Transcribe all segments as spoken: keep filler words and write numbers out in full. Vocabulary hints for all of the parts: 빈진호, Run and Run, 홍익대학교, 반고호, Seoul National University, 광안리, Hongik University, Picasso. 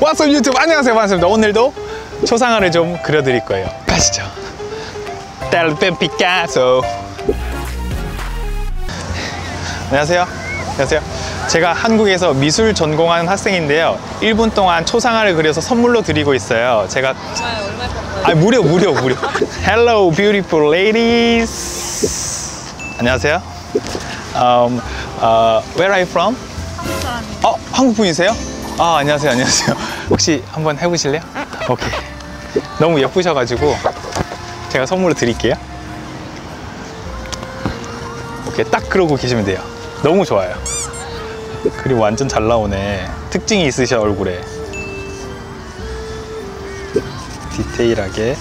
왓썹 유튜브 안녕하세요, 반갑습니다. 오늘도 초상화를 좀 그려드릴 거예요. 가시죠. 달벤 피카소. 안녕하세요. 안녕하세요. 제가 한국에서 미술 전공한 학생인데요, 일 분 동안 초상화를 그려서 선물로 드리고 있어요. 제가 아 무료 무료 무료. Hello beautiful ladies. 안녕하세요. Um, uh, where are you from? 어, 한국 분이세요? 아, 안녕하세요, 안녕하세요. 혹시 한번 해보실래요? 오케이. 너무 예쁘셔가지고 제가 선물로 드릴게요. 오케이, 딱 그러고 계시면 돼요. 너무 좋아요. 그리고 완전 잘 나오네. 특징이 있으셔, 얼굴에. 디테일하게.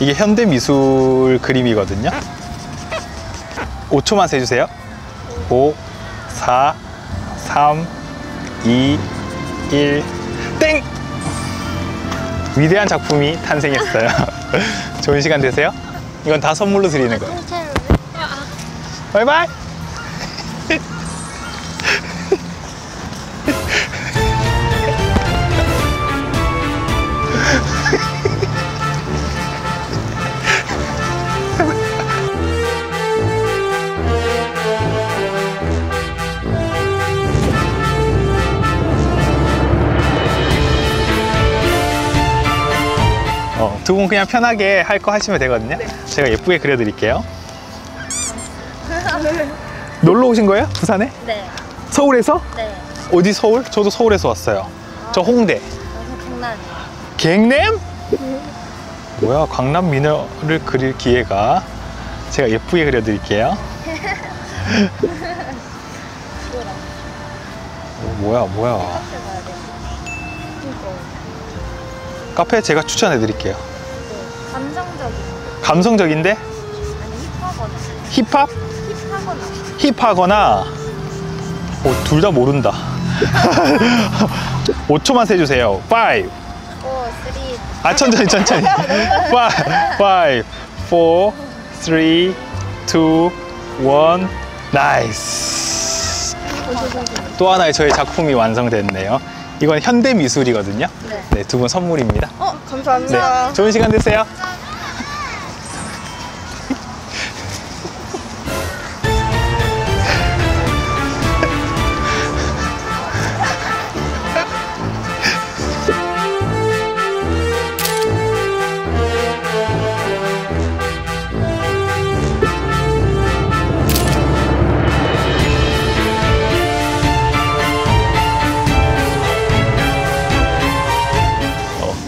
이게 현대미술 그림이거든요. 오 초만 세주세요. 오, 사, 삼, 이, 일. 땡! 위대한 작품이 탄생했어요. 좋은 시간 되세요? 이건 다 선물로 드리는 거예요. 바이바이! 두 분 그냥 편하게 할 거 하시면 되거든요. 네. 제가 예쁘게 그려드릴게요. 놀러 오신 거예요? 부산에? 네. 서울에서? 네. 어디 서울? 저도 서울에서 왔어요. 아, 저 홍대. 저는 강남이에요. 갱남? 응. 뭐야, 강남 미녀를 그릴 기회가. 제가 예쁘게 그려드릴게요. 어, 뭐야 뭐야. 카페 제가 추천해 드릴게요. 네, 감성적인데? 감성적인데? 아니, 힙하거나. 힙합? 힙하거나. 힙하거나. 어, 둘 다 모른다. 오 초만 세주세요. 오, 삼. 아, 천천히 천천히. 오, 사, 삼, 이, 일. 나이스. 또 하나의 저의 작품이 완성됐네요. 이건 현대 미술이거든요. 네. 네, 두 분 선물입니다. 어, 감사합니다. 네, 좋은 시간 되세요.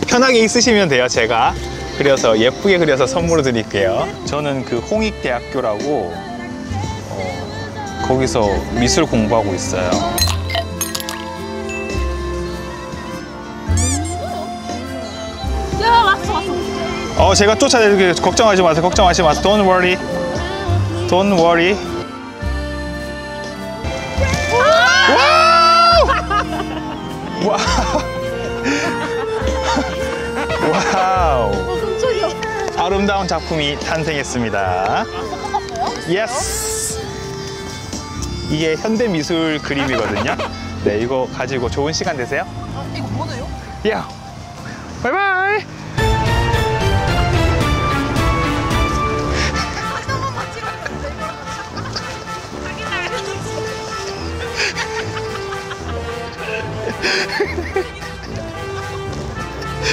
편하게 있으시면 돼요. 제가 그려서 예쁘게 그려서 선물로 드릴게요. 저는 그 홍익대학교라고 어, 거기서 미술 공부하고 있어요. 야, 왔어 왔어. 어, 제가 쫓아내게. 걱정하지 마세요. 걱정하지 마세요. Don't worry. Don't worry. 와우! 와우! 와우. 아름다운 작품이 탄생했습니다. 예스. 이게 현대 미술 그림이거든요. 네, 이거 가지고 좋은 시간 되세요. 아, 이거 뭐예요? 야. 바이바이.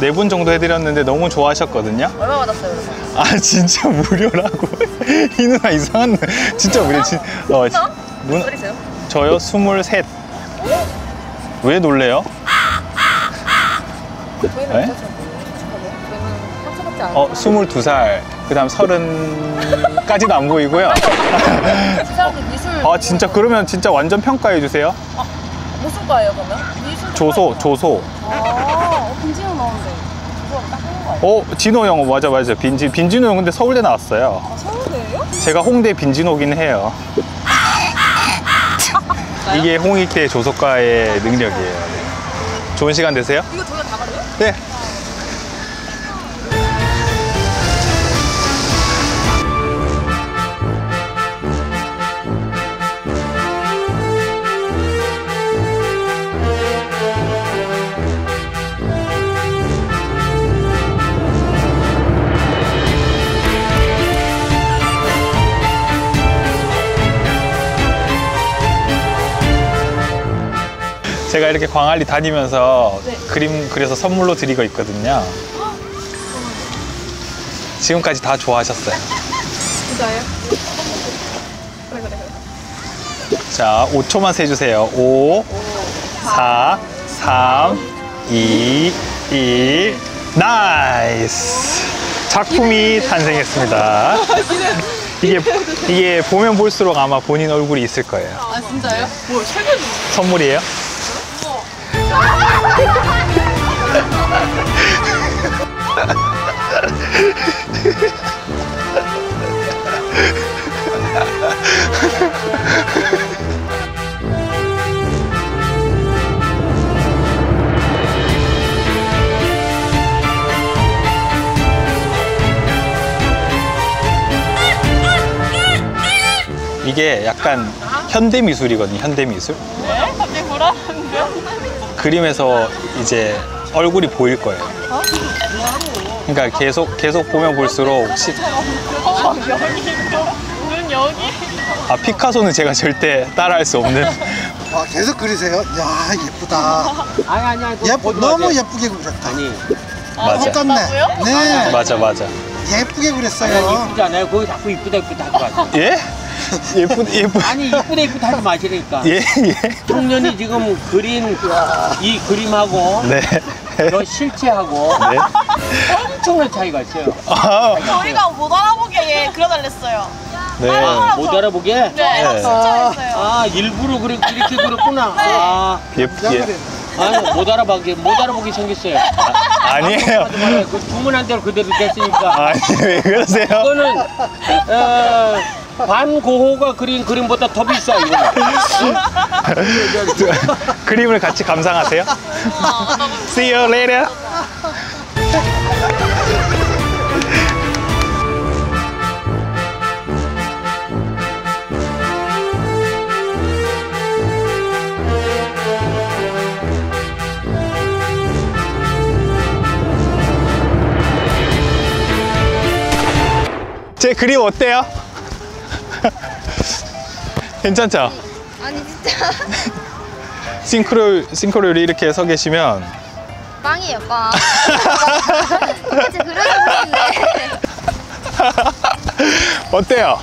네 분 정도 해드렸는데 너무 좋아하셨거든요. 얼마 받았어요? 아, 진짜 무료라고. 이 누나 이상한. 진짜 무료. 진, 어, 누나? 저요? 스물셋. 왜 놀래요? 네? 어, 스물두 살. 그 다음 서른까지는 안 보이고요. 미술. 아 진짜 그러면 진짜 완전 평가해 주세요. 아, 무슨 과예요 그러면? 미술. 조소 조소. 아, 빈진호 나오는데 조소가 딱 하는 거예요? 어, 진호 형 맞아 맞아. 빈진 빈진호 형 근데 서울대 나왔어요. 아, 서울대예요? 제가 홍대 빈진호긴 해요. 이게 홍익대 조소과의 능력이에요. 네. 좋은 시간 되세요. 이거 저희가 다 받아요? 네. 제가 이렇게 광안리 다니면서 네. 그림 그려서 선물로 드리고 있거든요. 지금까지 다 좋아하셨어요. 진짜요? 그래, 그래, 그래. 자, 오 초만 세주세요. 오, 사, 삼, 이, 일. 나이스! 작품이 탄생했습니다. 이게, 이게 보면 볼수록 아마 본인 얼굴이 있을 거예요. 아, 진짜요? 뭘 설명해 주세요. 선물이에요? 이게 약간 현대미술이거든요. 현대미술. 네? 갑자기 불안한데요? 그림에서 이제 얼굴이 보일 거예요. 그러니까 계속 계속 보면 볼수록 혹시... 아, 피카소는 제가 절대 따라할 수 없는. 아, 계속 그리세요? 야, 예쁘다. 아니 아니야. 예뻐. 너무 예쁘게 그렸다. 아니. 맞아. 똑같네. 네. 맞아 맞아. 예쁘게 그렸어요. 예쁘잖아요. 거기 자꾸 이쁘다 이쁘다 할 것 같아. 예? 예쁘다, 예쁘다. 아니, 예쁘다, 예쁘다 하지 마시니까. 예, 예. 청년이 지금 그린 이 그림하고, 네. 저 실체하고, 네. 엄청난 차이가 있어요. 아, 저희가 못 알아보게 그려달랬어요. 네. 아, 못 알아보게? 네, 네. 아, 진짜 했어요. 아, 일부러 그리, 이렇게 그렸구나. 네. 아, 예쁘게. 아니, 못 알아보게, 못 알아보게 생겼어요. 아, 아니에요. 그 주문한 대로 그대로 됐으니까. 아니, 왜 그러세요? 그거는, 어, 반고호가 그린 그림보다 더 비싸, 이거. 그림을 같이 감상하세요. See you later. 제 그림 어때요? 괜찮죠? 아니, 진짜. 싱크로율, 싱크로율이 이렇게 서 계시면. 빵이에요, 빵. 진짜 그려보는데. 어때요?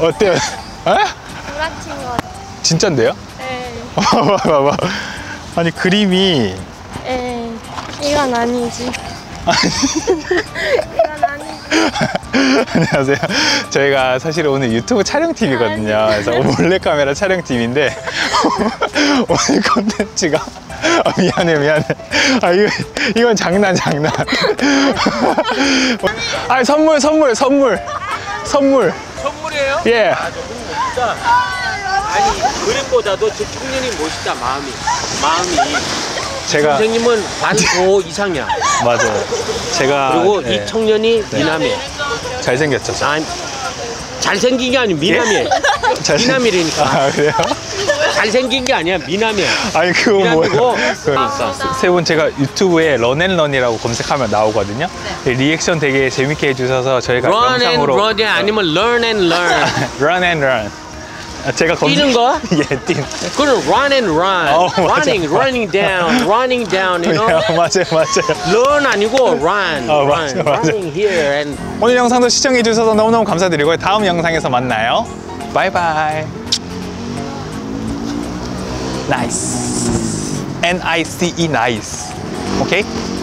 어때요? 에? 불안친 것 같아. 진짠데요? 네. 봐봐, 아니, 그림이. 에 이건 아니지. 이건 아니지. 안녕하세요. 저희가 사실 오늘 유튜브 촬영팀이거든요. 그래서 몰래카메라 촬영팀인데 오늘 컨텐츠가 아, 미안해 미안해. 아 이거, 이건 장난 장난. 아 선물 선물 선물 선물. 선물이에요? 예. 아, 멋있다. 아니 그림보다도 저 청년이 멋있다. 마음이 마음이. 제가 선생님은 반고 이상이야. 맞아요. 제가 그리고 네. 이 청년이 네. 미남이에요. 잘생겼죠? 아니, 잘생긴 게 아니고 미남이에요. 예? 미남이라니까. 아, 그래요? 잘생긴 게 아니야, 미남이에요. 아니, 그건 뭐예요? 세 분 제가 유튜브에 런앤런이라고 검색하면 나오거든요. 네. 리액션 되게 재밌게 해주셔서 저희가 Run 영상으로 Run and Run 아니면 Learn and Learn Run and Run 제가 검색... 뛰는 거? 예, 뛰는 그거는 Run and Run 어, Running, 맞아. Running down, Running down, you know? 맞아요, 맞아요. Learn 아니고 Run, 어, Run, 맞아, 맞아. Running here and... 오늘 영상도 시청해주셔서 너무너무 감사드리고요. 다음 영상에서 만나요. 바이바이. Nice. N I C E, nice. 오케이?